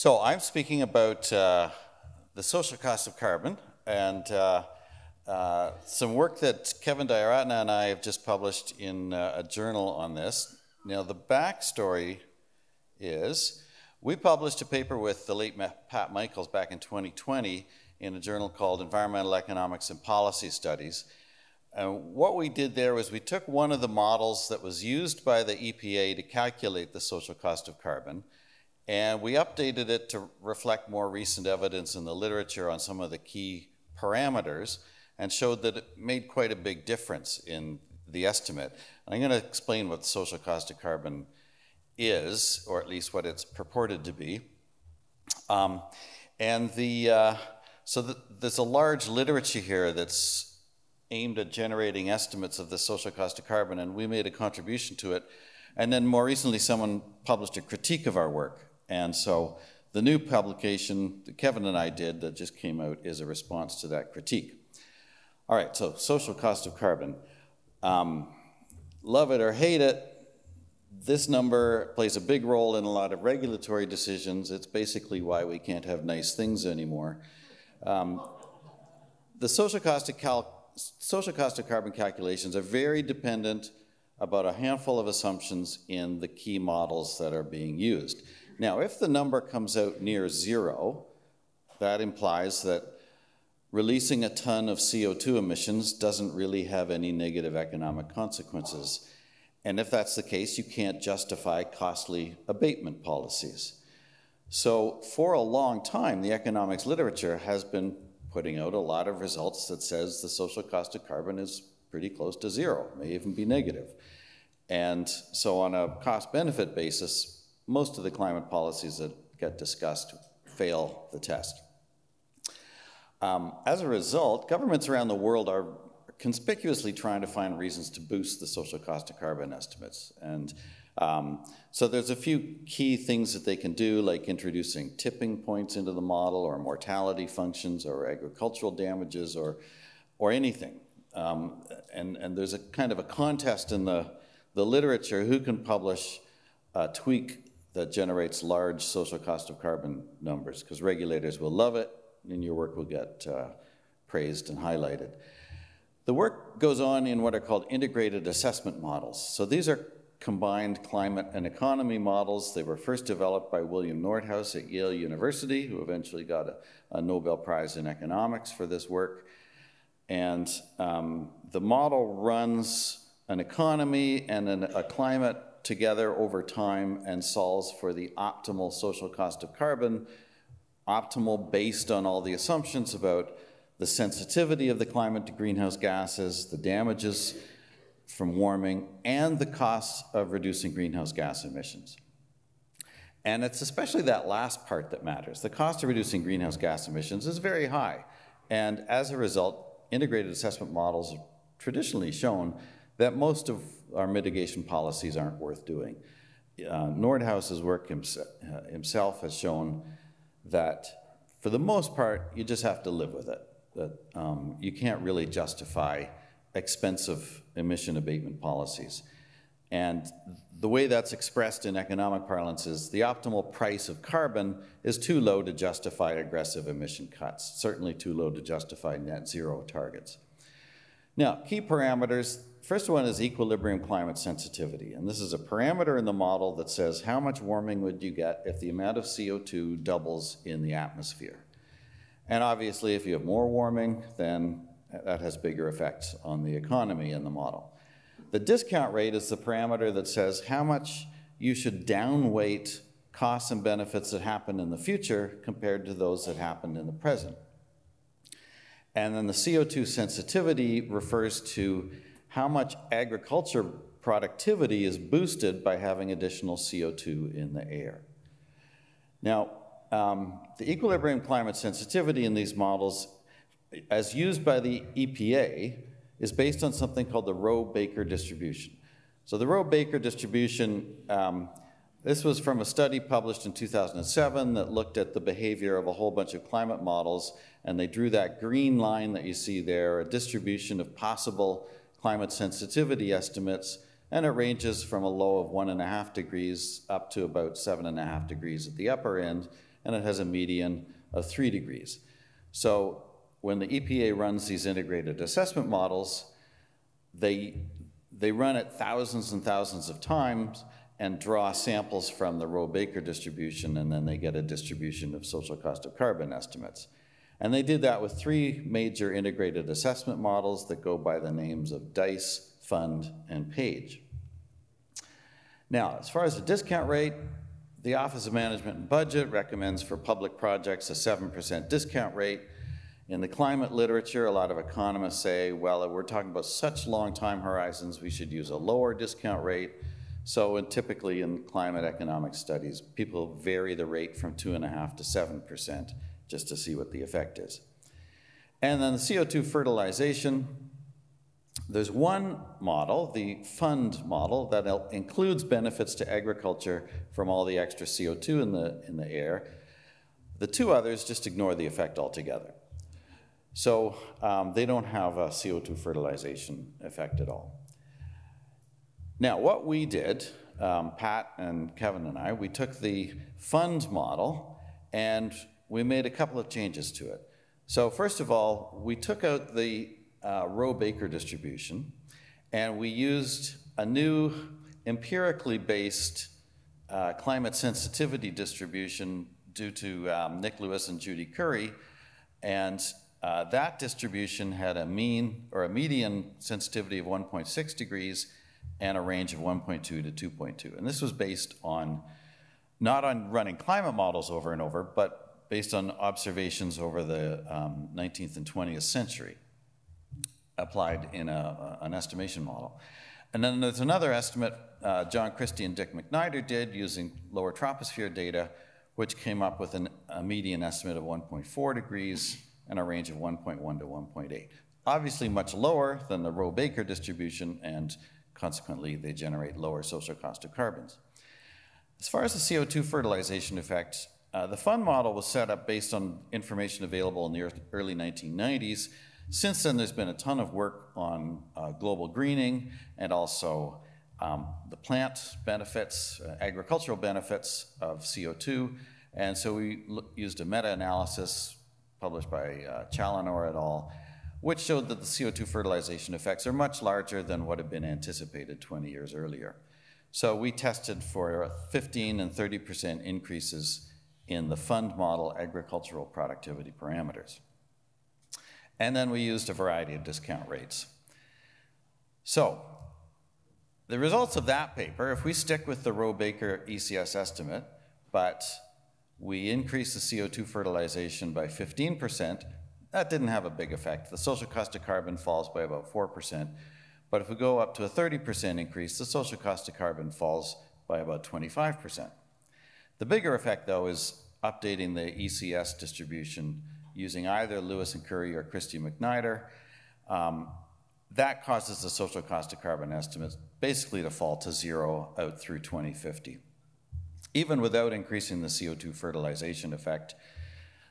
So I'm speaking about the social cost of carbon and some work that Kevin Dayaratna and I have just published in a journal on this. Now, the backstory is we published a paper with the late Ma Pat Michaels back in 2020 in a journal called Environmental Economics and Policy Studies. And what we did there was we took one of the models that was used by the EPA to calculate the social cost of carbon, and we updated it to reflect more recent evidence in the literature on some of the key parameters, and showed that it made quite a big difference in the estimate. And I'm going to explain what the social cost of carbon is, or at least what it's purported to be. There's a large literature here that's aimed at generating estimates of the social cost of carbon, and we made a contribution to it. And then more recently, someone published a critique of our work. And so the new publication that Kevin and I did that just came out is a response to that critique. All right, so social cost of carbon. Love it or hate it, this number plays a big role in a lot of regulatory decisions. It's basically why we can't have nice things anymore. The social cost of carbon calculations are very dependent about a handful of assumptions in the key models that are being used. Now, if the number comes out near zero, that implies that releasing a ton of CO2 emissions doesn't really have any negative economic consequences. And if that's the case, you can't justify costly abatement policies. So for a long time, the economics literature has been putting out a lot of results that says the social cost of carbon is pretty close to zero, may even be negative. And so on a cost-benefit basis, most of the climate policies that get discussed fail the test. As a result, governments around the world are conspicuously trying to find reasons to boost the social cost of carbon estimates. And so there's a few key things that they can do, like introducing tipping points into the model, or mortality functions, or agricultural damages, or anything. And there's a kind of a contest in the literature who can publish a tweak that generates large social cost of carbon numbers, because regulators will love it, and your work will get praised and highlighted. The work goes on in what are called integrated assessment models. So these are combined climate and economy models. They were first developed by William Nordhaus at Yale University, who eventually got a Nobel Prize in economics for this work. And the model runs an economy and a climate together over time and solves for the optimal social cost of carbon, optimal based on all the assumptions about the sensitivity of the climate to greenhouse gases, the damages from warming, and the costs of reducing greenhouse gas emissions. And it's especially that last part that matters. The cost of reducing greenhouse gas emissions is very high. And as a result, integrated assessment models have traditionally shown that most of our mitigation policies aren't worth doing. Nordhaus's work himself has shown that for the most part, you just have to live with it, that you can't really justify expensive emission abatement policies. And the way that's expressed in economic parlance is the optimal price of carbon is too low to justify aggressive emission cuts, certainly too low to justify net zero targets. Now, key parameters. First one is equilibrium climate sensitivity. And this is a parameter in the model that says how much warming would you get if the amount of CO2 doubles in the atmosphere. And obviously, if you have more warming, then that has bigger effects on the economy in the model. The discount rate is the parameter that says how much you should downweight costs and benefits that happen in the future compared to those that happened in the present. And then the CO2 sensitivity refers to how much agriculture productivity is boosted by having additional CO2 in the air. Now, the equilibrium climate sensitivity in these models as used by the EPA, is based on something called the Roe Baker distribution. So the Roe Baker distribution, this was from a study published in 2007 that looked at the behavior of a whole bunch of climate models, and they drew that green line that you see there, a distribution of possible climate sensitivity estimates, and it ranges from a low of 1.5 degrees up to about 7.5 degrees at the upper end, and it has a median of 3 degrees. So when the EPA runs these integrated assessment models, they run it thousands and thousands of times and draw samples from the Roe Baker distribution, and then they get a distribution of social cost of carbon estimates. And they did that with 3 major integrated assessment models that go by the names of DICE, Fund, and PAGE. Now, as far as the discount rate, the Office of Management and Budget recommends for public projects a 7% discount rate. In the climate literature, a lot of economists say, well, we're talking about such long time horizons, we should use a lower discount rate. So, and typically in climate economic studies, people vary the rate from 2.5% to 7% just to see what the effect is. And then the CO2 fertilization, there's one model, the Fund model, that includes benefits to agriculture from all the extra CO2 in the air. The 2 others just ignore the effect altogether. So they don't have a CO2 fertilization effect at all. Now, what we did, Pat and Kevin and I, we took the Fund model and we made a couple of changes to it. So first of all, we took out the Roe Baker distribution and we used a new empirically based climate sensitivity distribution due to Nick Lewis and Judy Curry, and that distribution had a mean or a median sensitivity of 1.6 degrees and a range of 1.2 to 2.2. And this was based on, not on running climate models over and over, but based on observations over the 19th and 20th century applied in an estimation model. And then there's another estimate John Christie and Dick McNider did using lower troposphere data, which came up with a median estimate of 1.4 degrees and a range of 1.1 to 1.8. Obviously much lower than the Roe Baker distribution, and consequently, they generate lower social cost of carbons. As far as the CO2 fertilization effect, the Fund model was set up based on information available in the early 1990s. Since then, there's been a ton of work on global greening and also the plant benefits, agricultural benefits of CO2. And so we used a meta-analysis published by Chaloner et al., which showed that the CO2 fertilization effects are much larger than what had been anticipated 20 years earlier. So we tested for 15 and 30% increases in the Fund model agricultural productivity parameters. And then we used a variety of discount rates. So the results of that paper, if we stick with the Roe Baker ECS estimate, but we increase the CO2 fertilization by 15%, that didn't have a big effect. The social cost of carbon falls by about 4%. But if we go up to a 30% increase, the social cost of carbon falls by about 25%. The bigger effect, though, is updating the ECS distribution using either Lewis and Curry or Christie McNider. That causes the social cost of carbon estimates basically to fall to 0 out through 2050. Even without increasing the CO2 fertilization effect,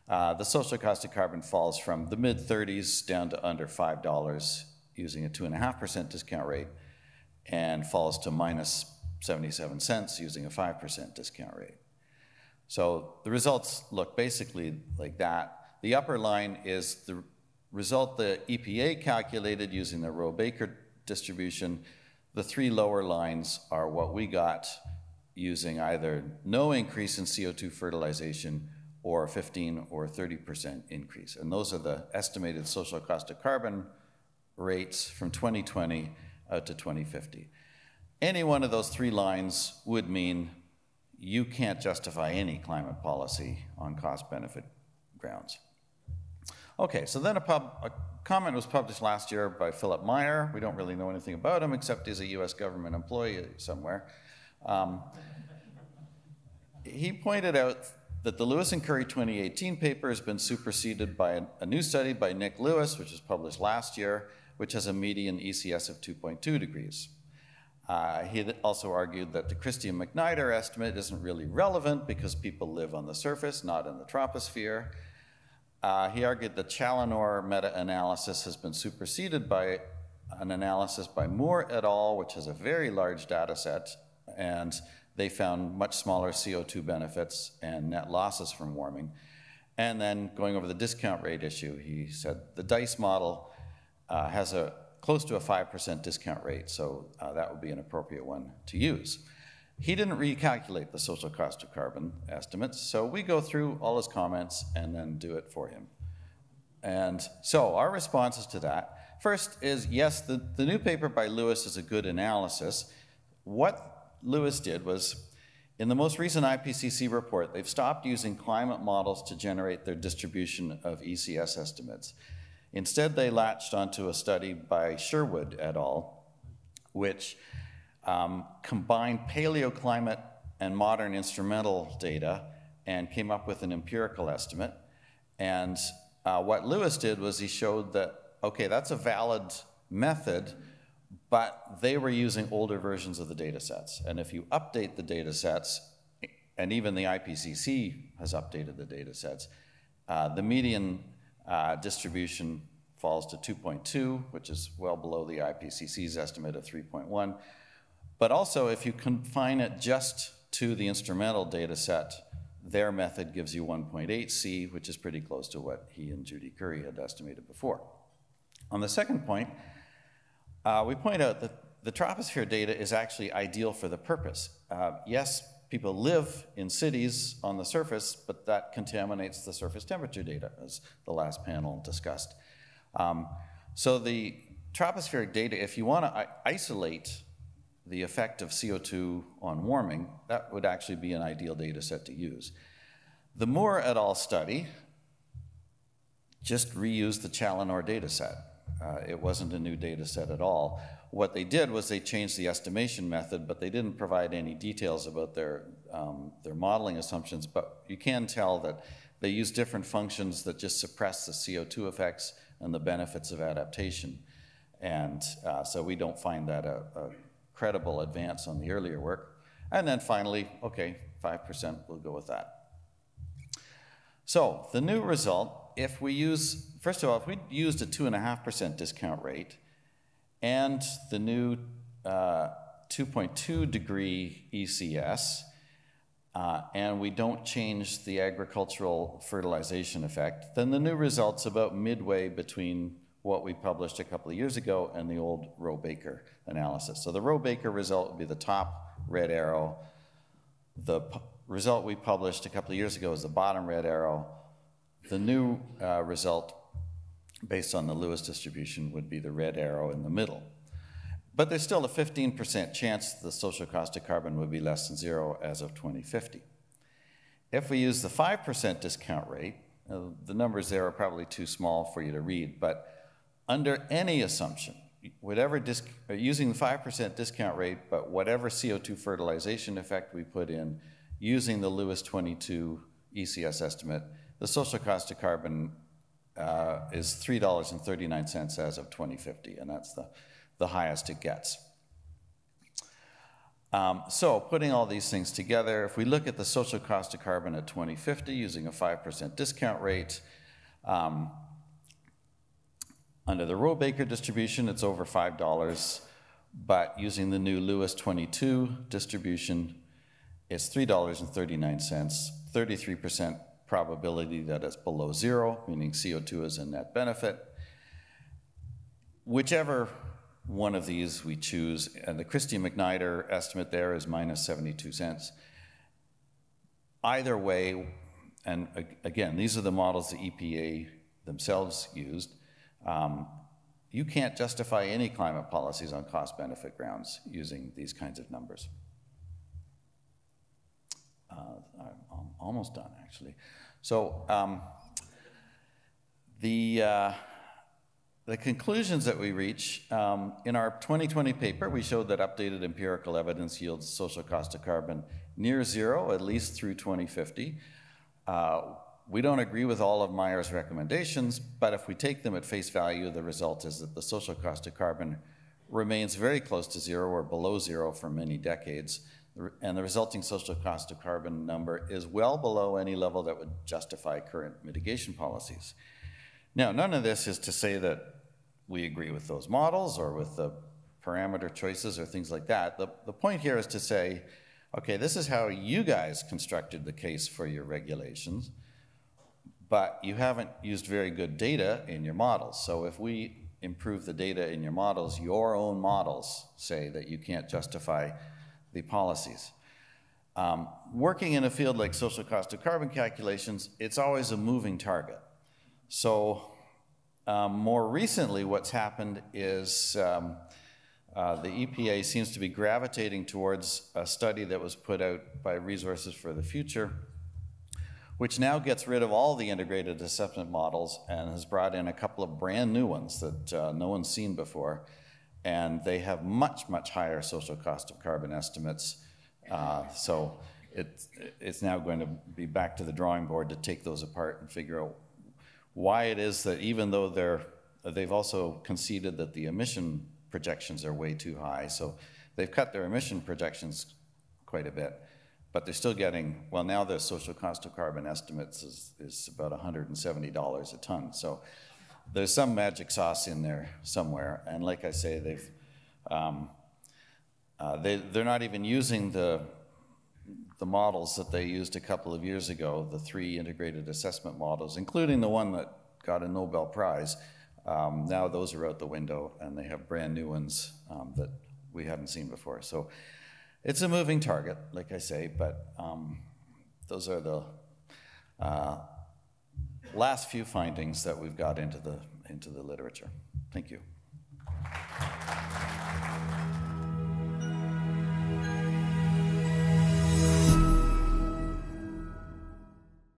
the social cost of carbon falls from the mid-30s down to under $5 using a 2.5% discount rate, and falls to minus 77 cents using a 5% discount rate. So the results look basically like that. The upper line is the result the EPA calculated using the Roe Baker distribution. The 3 lower lines are what we got using either no increase in CO2 fertilization or a 15 or 30% increase. And those are the estimated social cost of carbon rates from 2020 out to 2050. Any one of those 3 lines would mean you can't justify any climate policy on cost-benefit grounds. Okay, so then a comment was published last year by Philip Meyer. We don't really know anything about him, except he's a US government employee somewhere. He pointed out that the Lewis and Curry 2018 paper has been superseded by a new study by Nick Lewis, which was published last year, which has a median ECS of 2.2 degrees. He also argued that the Christie and McNider estimate isn't really relevant because people live on the surface, not in the troposphere. He argued the Chaloner meta-analysis has been superseded by an analysis by Moore et al., which has a very large data set, and they found much smaller CO2 benefits and net losses from warming. And then going over the discount rate issue, he said the DICE model has a close to a 5% discount rate, so that would be an appropriate one to use. He didn't recalculate the social cost of carbon estimates, so we go through all his comments and then do it for him. And so our responses to that, first is, yes, the new paper by Lewis is a good analysis. What Lewis did was, in the most recent IPCC report, they've stopped using climate models to generate their distribution of ECS estimates. Instead, they latched onto a study by Sherwood et al., which combined paleoclimate and modern instrumental data and came up with an empirical estimate. And what Lewis did was he showed that, okay, that's a valid method, but they were using older versions of the data sets. And if you update the data sets, and even the IPCC has updated the data sets, the median distribution falls to 2.2, which is well below the IPCC's estimate of 3.1. But also, if you confine it just to the instrumental data set, their method gives you 1.8C, which is pretty close to what he and Judy Curry had estimated before. On the second point, we point out that the troposphere data is actually ideal for the purpose. Yes, people live in cities on the surface, but that contaminates the surface temperature data, as the last panel discussed. So the tropospheric data, if you want to isolate the effect of CO2 on warming, that would actually be an ideal data set to use. The Moore et al. Study just reused the Chaloner data set. It wasn't a new data set at all. What they did was they changed the estimation method, but they didn't provide any details about their modeling assumptions. But you can tell that they use different functions that just suppress the CO2 effects and the benefits of adaptation. And so we don't find that a credible advance on the earlier work. And then finally, okay, 5%, we'll go with that. So the new result, if we use, first of all, if we used a 2.5% discount rate and the new 2.2 degree ECS, and we don't change the agricultural fertilization effect, then the new result's about midway between what we published a couple of years ago and the old Roe Baker analysis. So the Roe Baker result would be the top red arrow. The result we published a couple of years ago is the bottom red arrow. The new result based on the Lewis distribution would be the red arrow in the middle. But there's still a 15% chance the social cost of carbon would be less than zero as of 2050. If we use the 5% discount rate, the numbers there are probably too small for you to read, but under any assumption, whatever using the 5% discount rate, but whatever CO2 fertilization effect we put in, using the Lewis 22 ECS estimate, the social cost of carbon is $3.39 as of 2050, and that's the highest it gets. So putting all these things together, if we look at the social cost of carbon at 2050 using a 5% discount rate, under the Roe Baker distribution, it's over $5, but using the new Lewis 22 distribution, it's $3.39, 33% probability that it's below zero, meaning CO2 is a net benefit. Whichever one of these we choose, and the Christie McNider estimate there is -72 cents. Either way, and again, these are the models the EPA themselves used, you can't justify any climate policies on cost-benefit grounds using these kinds of numbers. I'm almost done, actually. So the conclusions that we reach, in our 2020 paper, we showed that updated empirical evidence yields social cost of carbon near zero, at least through 2050. We don't agree with all of Meyer's recommendations, but if we take them at face value, the result is that the social cost of carbon remains very close to zero or below zero for many decades. And the resulting social cost of carbon number is well below any level that would justify current mitigation policies. Now, none of this is to say that we agree with those models or with the parameter choices or things like that. The point here is to say, okay, this is how you guys constructed the case for your regulations, but you haven't used very good data in your models. So if we improve the data in your models, your own models say that you can't justify the policies. Working in a field like social cost of carbon calculations, it's always a moving target. So more recently what's happened is the EPA seems to be gravitating towards a study that was put out by Resources for the Future, which now gets rid of all the integrated assessment models and has brought in a couple of brand new ones that no one's seen before. And they have much, much higher social cost of carbon estimates. So it's now going to be back to the drawing board to take those apart and figure out why it is that even though they've also conceded that the emission projections are way too high. So they've cut their emission projections quite a bit, but they're still getting, well, now the social cost of carbon estimates is about $170 a ton. So there's some magic sauce in there somewhere. And like I say, they've, they're not even using the models that they used a couple of years ago, the three integrated assessment models, including the one that got a Nobel Prize. Now those are out the window and they have brand new ones that we haven't seen before. So it's a moving target, like I say, but those are the last few findings that we've got into the literature. Thank you.